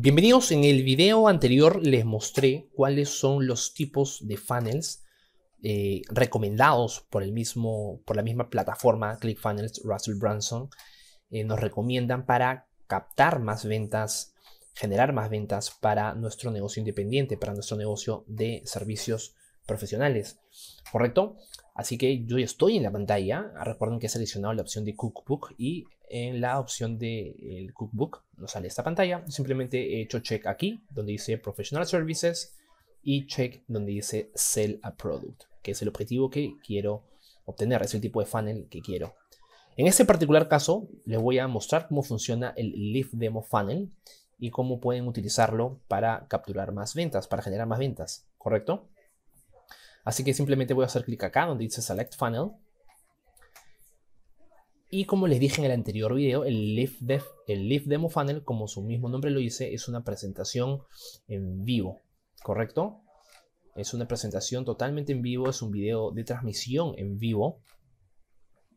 Bienvenidos. En el video anterior les mostré cuáles son los tipos de funnels recomendados por la misma plataforma ClickFunnels. Russell Brunson nos recomiendan para captar más ventas, generar más ventas para nuestro negocio independiente, para nuestro negocio de servicios profesionales, ¿correcto? Así que yo estoy en la pantalla. Recuerden que he seleccionado la opción de Cookbook y en la opción del Cookbook nos sale esta pantalla. Simplemente he hecho check aquí donde dice Professional Services y check donde dice Sell a Product, que es el objetivo que quiero obtener, es el tipo de funnel que quiero. En este particular caso les voy a mostrar cómo funciona el Live Demo Funnel y cómo pueden utilizarlo para capturar más ventas, para generar más ventas, ¿correcto? Así que simplemente voy a hacer clic acá donde dice Select Funnel. Y como les dije en el anterior video, el Live Demo Funnel, como su mismo nombre lo dice, es una presentación en vivo, ¿correcto? Es una presentación totalmente en vivo, es un video de transmisión en vivo.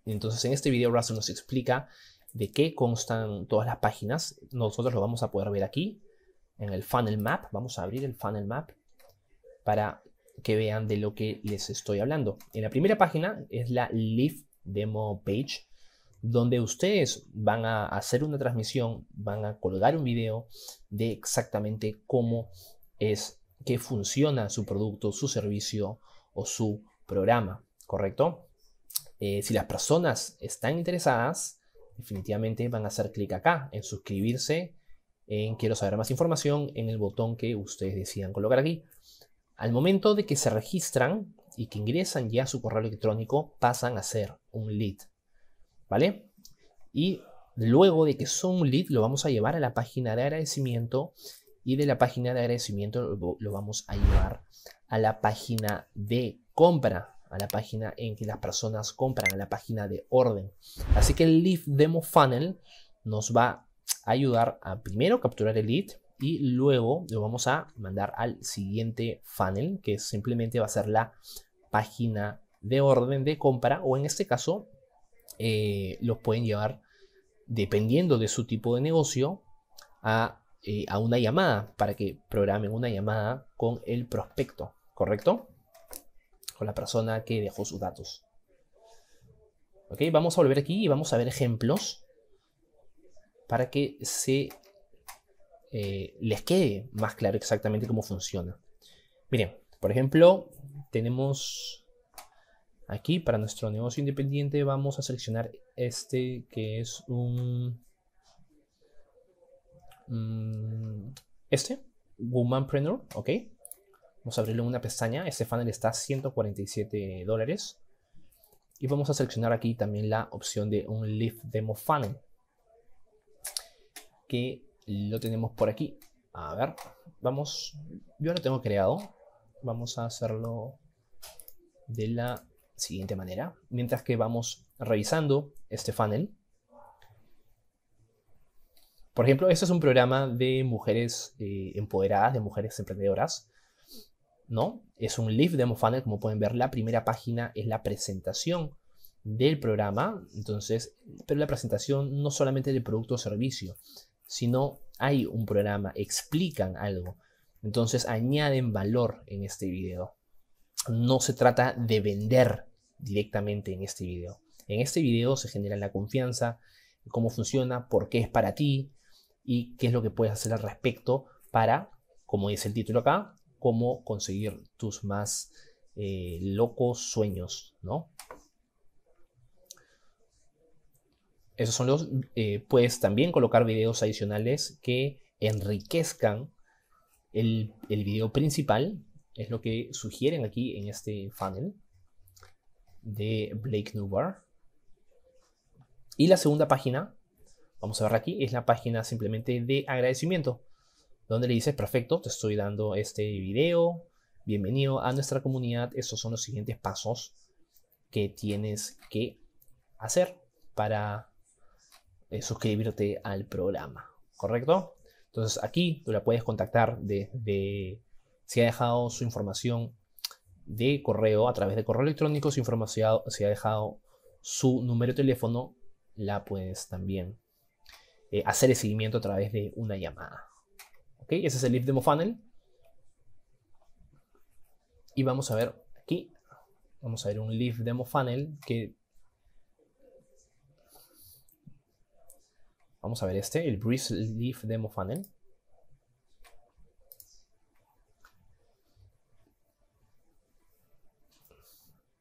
Entonces en este video Russell nos explica de qué constan todas las páginas. Nosotros lo vamos a poder ver aquí en el Funnel Map. Vamos a abrir el Funnel Map para que vean de lo que les estoy hablando. En la primera página es la Live Demo Page, donde ustedes van a hacer una transmisión, van a colgar un video de exactamente cómo es que funciona su producto, su servicio o su programa, ¿correcto? Si las personas están interesadas, definitivamente van a hacer clic acá en suscribirse, en quiero saber más información, en el botón que ustedes decidan colocar aquí. Al momento de que se registran y que ingresan ya su correo electrónico, pasan a ser un lead, ¿vale? Y luego de que son un lead, lo vamos a llevar a la página de agradecimiento, y de la página de agradecimiento lo vamos a llevar a la página de compra, a la página en que las personas compran, a la página de orden. Así que el Live Demo Funnel nos va a ayudar a primero capturar el lead y luego lo vamos a mandar al siguiente funnel, que simplemente va a ser la página de orden de compra, o en este caso los pueden llevar, dependiendo de su tipo de negocio, a una llamada, para que programen una llamada con el prospecto, ¿correcto? Con la persona que dejó sus datos. Ok, vamos a volver aquí y vamos a ver ejemplos para que se les quede más claro exactamente cómo funciona. Miren, por ejemplo, tenemos aquí para nuestro negocio independiente, vamos a seleccionar este que es este Womanpreneur, ok. Vamos a abrirle una pestaña. Este funnel está a $147. Y vamos a seleccionar aquí también la opción de un Live Demo Funnel, que lo tenemos por aquí. A ver, vamos. Yo lo tengo creado. Vamos a hacerlo de la siguiente manera. Mientras que vamos revisando este funnel. Por ejemplo, este es un programa de mujeres empoderadas, de mujeres emprendedoras, ¿no? Es un Live Demo Funnel, como pueden ver. La primera página es la presentación del programa, entonces, pero la presentación no solamente del producto o servicio, sino hay un programa, explican algo, entonces añaden valor en este video. No se trata de vender directamente en este video. En este video se genera la confianza, cómo funciona, por qué es para ti y qué es lo que puedes hacer al respecto para, como dice el título acá, cómo conseguir tus más locos sueños, ¿no? Esos son los... puedes también colocar videos adicionales que enriquezcan el video principal. Es lo que sugieren aquí en este funnel de Blake Newbar. Y la segunda página, vamos a ver aquí, es la página simplemente de agradecimiento, donde le dices, perfecto, te estoy dando este video, bienvenido a nuestra comunidad, esos son los siguientes pasos que tienes que hacer para suscribirte al programa, ¿correcto? Entonces aquí tú la puedes contactar desde, si ha dejado su información de correo a través de correo electrónico, su información, si ha dejado su número de teléfono, la puedes también hacer el seguimiento a través de una llamada. ¿Ok? Ese es el Live Demo Funnel. Y vamos a ver aquí. Vamos a ver un Live Demo Funnel que... Vamos a ver este, el Breeze Live Demo Funnel.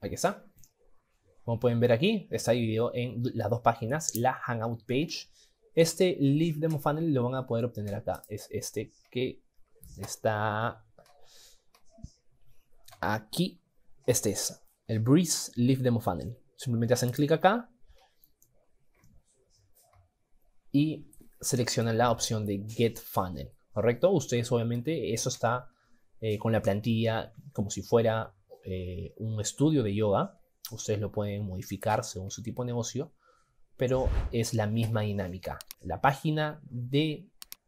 Aquí está. Como pueden ver aquí, está dividido en las dos páginas, la Hangout page. Este Live Demo Funnel lo van a poder obtener acá. Es este que está aquí. Este es el Breeze Live Demo Funnel. Simplemente hacen clic acá y seleccionan la opción de Get Funnel, ¿correcto? Ustedes obviamente eso está con la plantilla como si fuera un estudio de yoga. Ustedes lo pueden modificar según su tipo de negocio, pero es la misma dinámica. La página de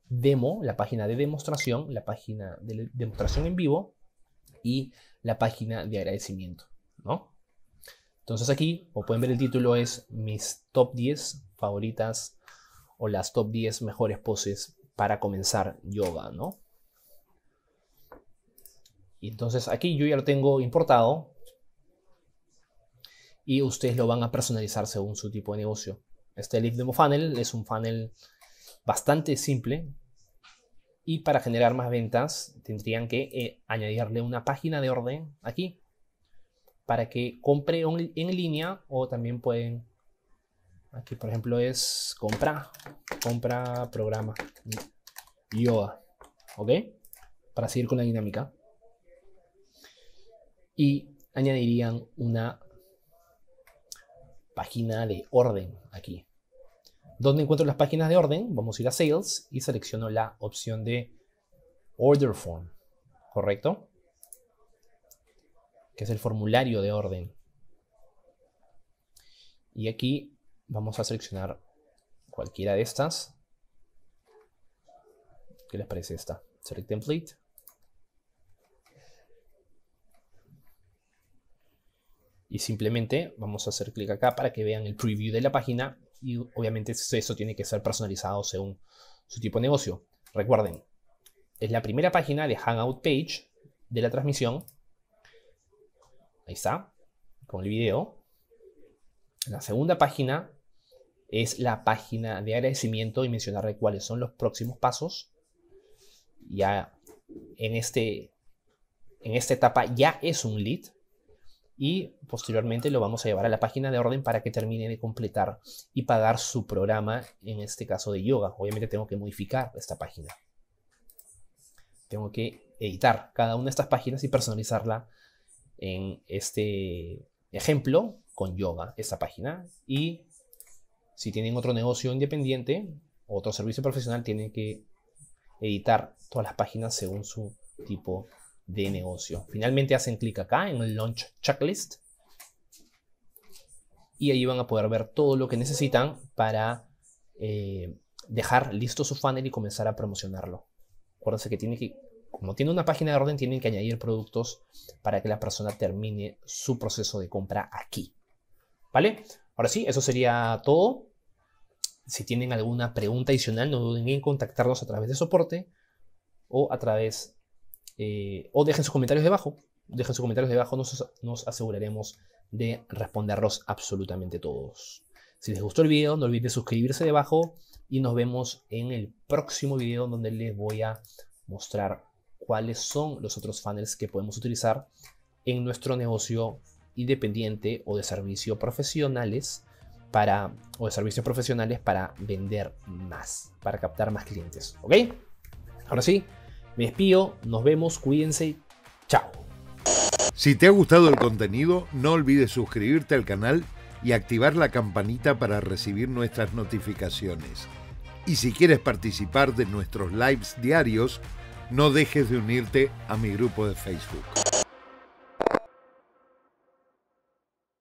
demo, la página de demostración, la página de demostración en vivo y la página de agradecimiento, ¿no? Entonces aquí, como pueden ver, el título es mis top 10 favoritas o las top 10 mejores poses para comenzar yoga, ¿no? Y entonces aquí yo ya lo tengo importado y ustedes lo van a personalizar según su tipo de negocio. Este Live Demo Funnel es un funnel bastante simple y para generar más ventas tendrían que añadirle una página de orden aquí para que compre en línea, o también pueden... Aquí, por ejemplo, es compra programa yoga, ¿ok? Para seguir con la dinámica. Y añadirían una página de orden aquí. ¿Dónde encuentro las páginas de orden? Vamos a ir a Sales y selecciono la opción de Order Form, ¿correcto? Que es el formulario de orden. Y aquí... vamos a seleccionar cualquiera de estas. ¿Qué les parece esta? Select Template. Y simplemente vamos a hacer clic acá para que vean el preview de la página. Y obviamente eso tiene que ser personalizado según su tipo de negocio. Recuerden, es la primera página de Hangout Page de la transmisión. Ahí está, con el video. La segunda página... es la página de agradecimiento y mencionarle cuáles son los próximos pasos. Ya en esta etapa ya es un lead. Y posteriormente lo vamos a llevar a la página de orden para que termine de completar y pagar su programa, en este caso de yoga. Obviamente tengo que modificar esta página. Tengo que editar cada una de estas páginas y personalizarla en este ejemplo con yoga, esta página. Y... si tienen otro negocio independiente, otro servicio profesional, tienen que editar todas las páginas según su tipo de negocio. Finalmente hacen clic acá en el Launch Checklist y ahí van a poder ver todo lo que necesitan para dejar listo su funnel y comenzar a promocionarlo. Acuérdense que como tiene una página de orden, tienen que añadir productos para que la persona termine su proceso de compra aquí, ¿vale? Ahora sí, eso sería todo. Si tienen alguna pregunta adicional, no duden en contactarnos a través de soporte o a través... o dejen sus comentarios debajo. Dejen sus comentarios debajo, nos aseguraremos de responderlos absolutamente todos. Si les gustó el video, no olviden suscribirse debajo y nos vemos en el próximo video donde les voy a mostrar cuáles son los otros funnels que podemos utilizar en nuestro negocio independiente o de servicios profesionales para vender más, para captar más clientes, ¿ok? Ahora sí, me despido, nos vemos, cuídense, chao. Si te ha gustado el contenido, no olvides suscribirte al canal y activar la campanita para recibir nuestras notificaciones. Y si quieres participar de nuestros lives diarios, no dejes de unirte a mi grupo de Facebook.